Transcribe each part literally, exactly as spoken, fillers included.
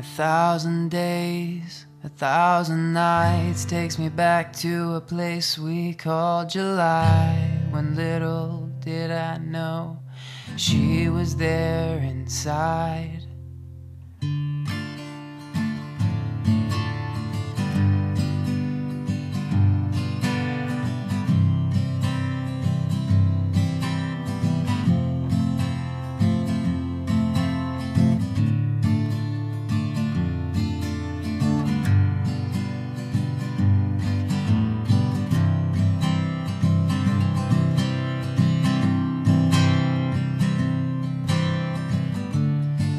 A thousand days, a thousand nights takes me back to a place we call July. When little did I know she was there inside.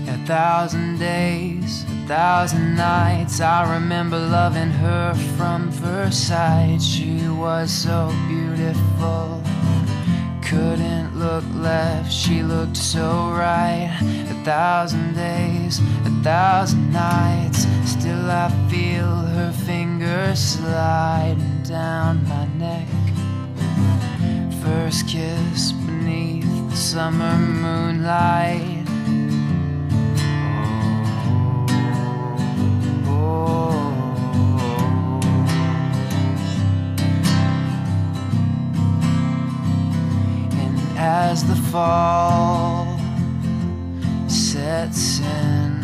A thousand days, a thousand nights, I remember loving her from first sight. She was so beautiful, couldn't look left, she looked so right. A thousand days, a thousand nights, still I feel her fingers sliding down my neck. First kiss beneath the summer moonlight. As the fall sets in,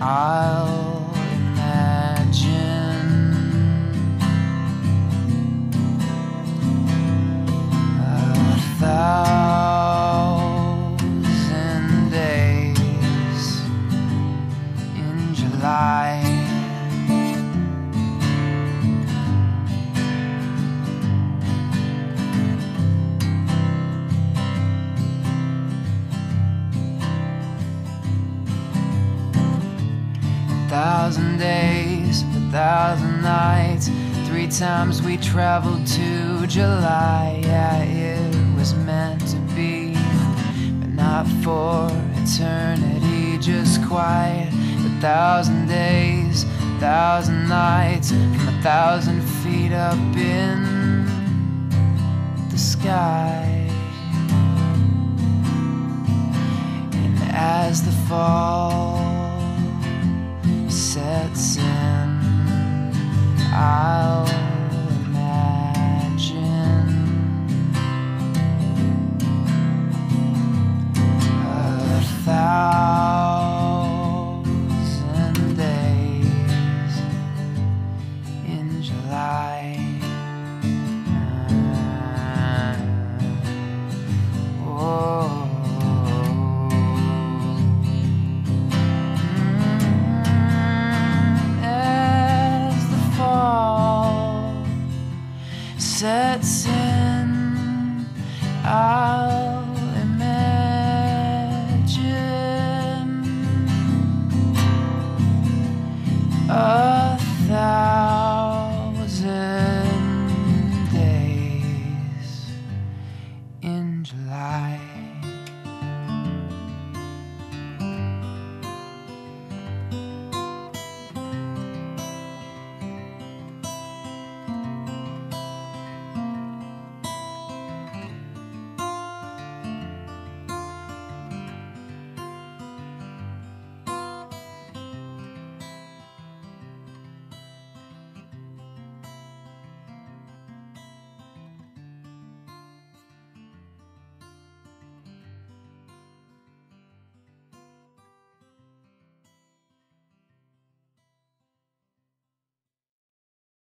I'll imagine a thousand days in July. A thousand days, a thousand nights, three times we traveled to July. Yeah, it was meant to be, but not for eternity, just quite. A thousand days, a thousand nights, from a thousand feet up in the sky. And as the fall sets in, I'll imagine a thousand days in July. Oh. Sets in, I'll imagine a thousand days in July.